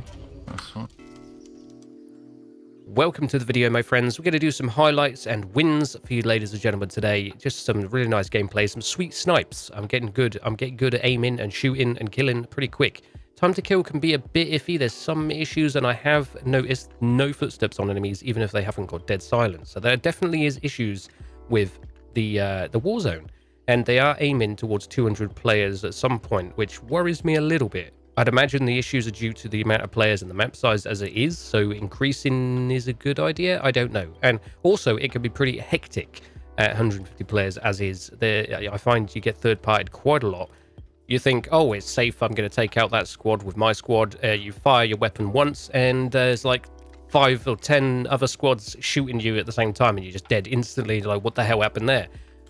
time. That's fine. Welcome to the video, my friends. We're going to do some highlights and wins for you, ladies and gentlemen, today. Just some really nice gameplay, some sweet snipes. I'm getting good at aiming and shooting and killing pretty quick. Time to kill can be a bit iffy. There's some issues, and I have noticed no footsteps on enemies, even if they haven't got dead silence. So there definitely is issues with the Warzone, and they are aiming towards 200 players at some point, which worries me a little bit. I'd imagine the issues are due to the amount of players and the map size as it is, so increasing is a good idea. I don't know. And also, it can be pretty hectic at 150 players as is. I find you get third-partied quite a lot. You think, oh, it's safe, I'm going to take out that squad with my squad. You fire your weapon once, and there's like 5 or 10 other squads shooting you at the same time, and you're just dead instantly. You're like, what the hell happened there?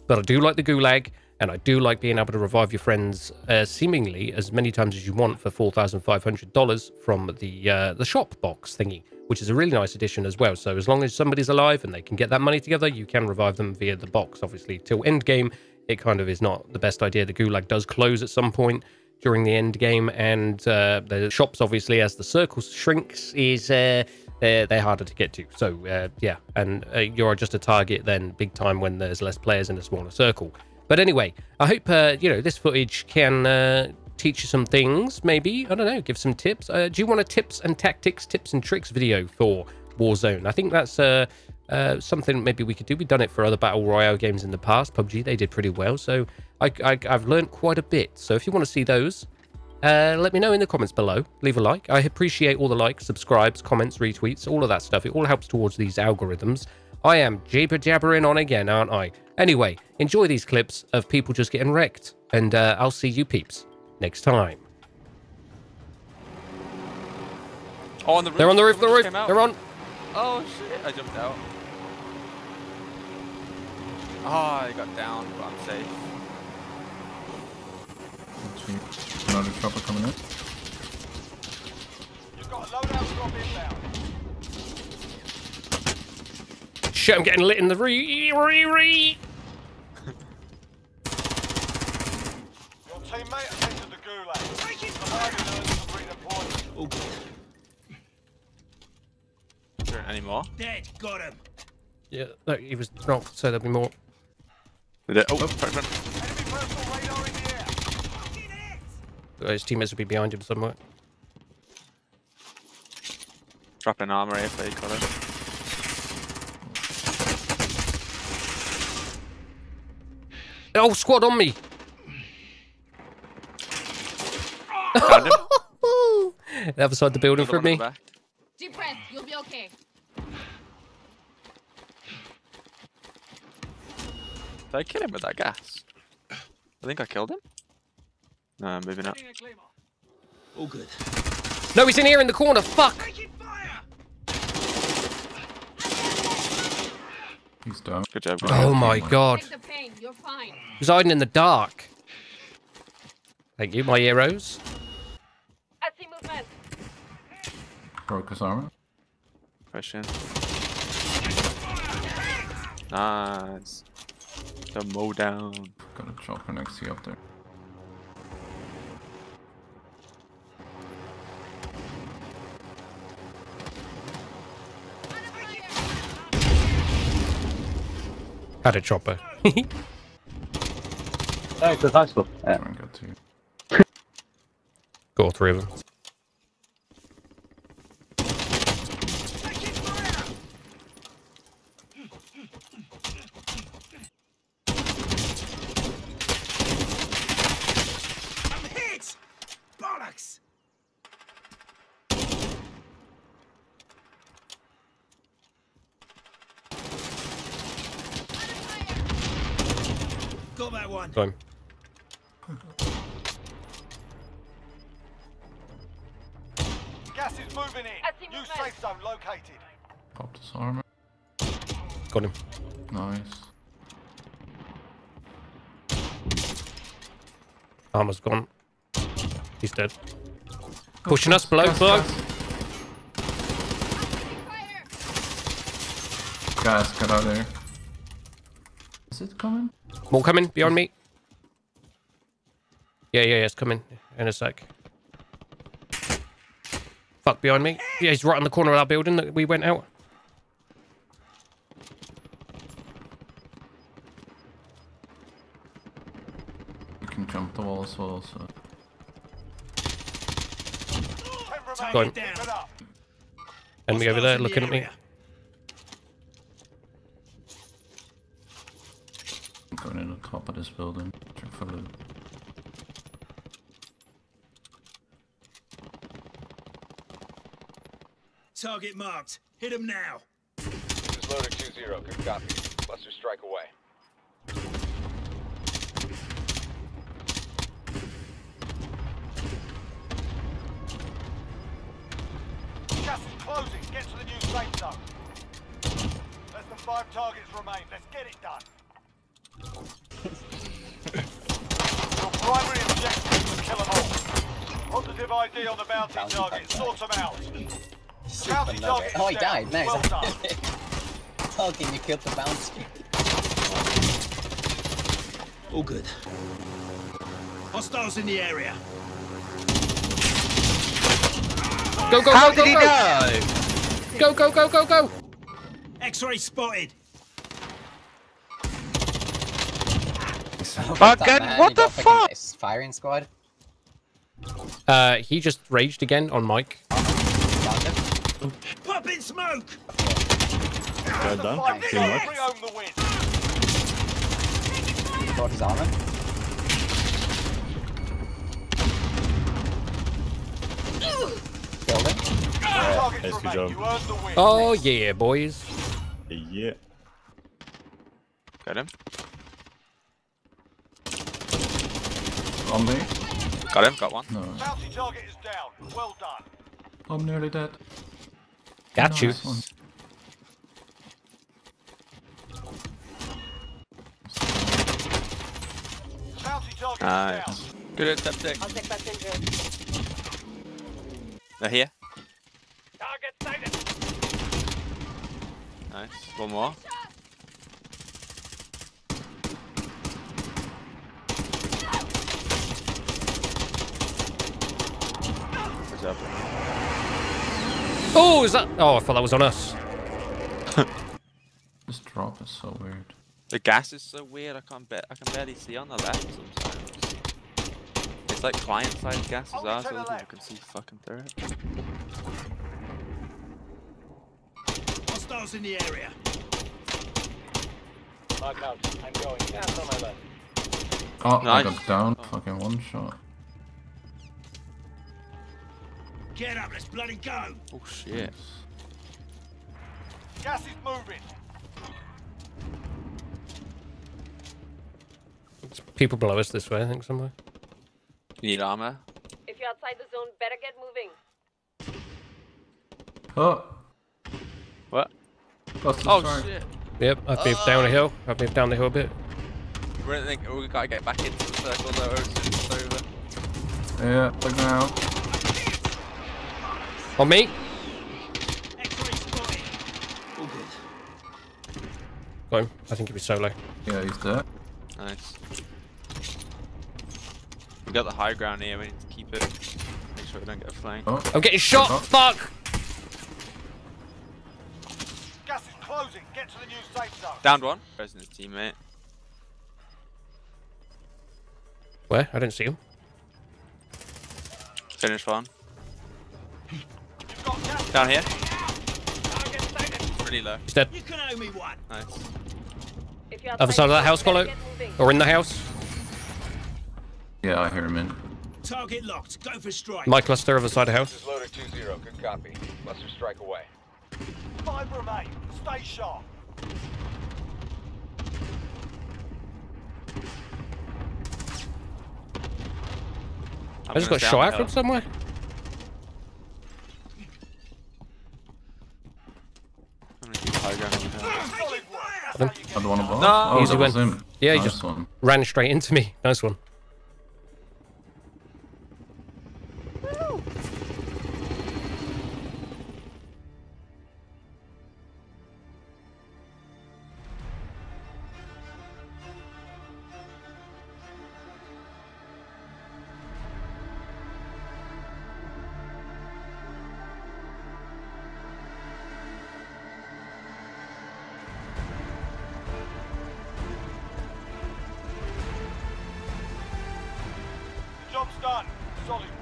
But I do like the Gulag. And I do like being able to revive your friends seemingly as many times as you want for $4,500 from the shop box thingy, which is a really nice addition as well. So as long as somebody's alive and they can get that money together, you can revive them via the box. Obviously, till end game, it kind of is not the best idea. The Gulag does close at some point during the end game, and the shops, obviously, as the circle shrinks, is they're harder to get to. So yeah, and you're just a target then big time when there's less players in a smaller circle. But anyway, I hope, you know, this footage can teach you some things, maybe. I don't know, give some tips. Do you want a tips and tactics, tips and tricks video for Warzone? I think that's something maybe we could do. We've done it for other Battle Royale games in the past. PUBG, they did pretty well. So I've learned quite a bit. So if you want to see those, let me know in the comments below. Leave a like. I appreciate all the likes, subscribes, comments, retweets, all of that stuff. It all helps towards these algorithms. I am jabber-jabbering on again, aren't I? Anyway, enjoy these clips of people just getting wrecked, and I'll see you peeps next time. Oh, on the roof. They're on the roof, They're on. Oh, shit. I jumped out. Oh, I got down, but I'm safe. Another chopper coming in. You've got a loadout drop inbound. Shit, I'm getting lit in the re. Your teammate has entered the Gulag. Break his fire! Oh. Is there any more? Dead, got him. Yeah, no, he was knocked, so there'll be more. Oh, oh. Sorry, enemy personal radar in the air. So his teammates will be behind him somewhere. Dropping armor if they got it. Oh, squad on me! The other side of the building from me. Deep breath, you'll be okay. Did I kill him with that gas? I think I killed him. No, I'm moving up. All good. No, he's in here in the corner. Fuck! He's down. Good job, bro. Oh my god. You're fine. He's hiding in the dark. Thank you, my heroes. I see movement. Broke his armor. Fresh in. Nice. The mow down. Got a chopper next to you up there. Had a chopper. Oh, good high school. Yeah. Got two. Got all three of them. I'm hit! Bollocks! Got that one. Time. Gas is moving in. New safe zone located. Popped his armor. Got him. Nice. Armor's gone. He's dead. Pushing us below, plug. Gas, get out of there. Is it coming? More coming beyond me. Yeah, it's coming in a sec. Fuck, behind me. Yeah, he's right on the corner of our building that we went out. You can jump the wall as well, so... Got him. Enemy over there looking at me. I'm going in the top of this building. Check for loot. Target marked. Hit him now. This is Loader 2-0. Good copy. Buster strike away. Gas is closing. Get to the new safe zone. Less than 5 targets remain. Let's get it done. Your primary objective is to kill them all. Positive ID on the bounty target. Sort them out. Super nugget. Oh, he died. Nice. Well done. Oh, can you kill the bounce? All good. Hostiles in the area. Go, go, go, go, go, go, go, go, go, go. X-ray spotted. Fucking what the fuck? Firing squad. He just raged again on Mike. Pop in smoke! Well done. Thank you very much. Got his armor. Killed him. Nice job. Oh yeah, boys. Yeah. Got him. On me. Got him, got one. No. Bounty target is down. Well done. I'm nearly dead. Got you. Nice. Good attempt. I'll take that danger. They're here. Target sighted. Nice. One more. What's up? Oh, is that? Oh, I thought that was on us. This drop is so weird. The gas is so weird. I can barely see on the left sometimes. It's like client-side gas is ours, so you can see fucking through it. Hostiles in the area. Mark out. I'm going. Gas on my left. Oh, nice. I got down. Oh. Fucking one shot. Get up, let's bloody go! Oh shit. Gas is moving. There's people below us this way, I think, somewhere. You need armor? If you're outside the zone, better get moving. Oh. What? Oh shit. Yep, I've moved down the hill. I've moved down the hill a bit. We gotta get back into the circle though, it's over. Yeah, look now. On me. All good. Got him. I think he'll be solo. Yeah, he's dead. Nice. We got the high ground here. We need to keep it. Make sure we don't get a flank. Oh. I'm getting shot. Oh. Fuck. Gas is closing. Get to the new safe zone. Downed one. Where's his teammate? Where? I didn't see him. Finish one. Down here. Really low. He's dead. You can owe me one. Nice. Other side of that house, Colo. Or in the house. Yeah, I hear him in. Target locked. Go for strike. My cluster, other side of house. This is Loader 2-0. Good copy. Cluster strike away. 5 remain. Stay sharp. I just got shot at from somewhere. Another one above. No. Oh, easy win. Him. Yeah, nice, he just ran straight into me. Nice one. Woo. Solid.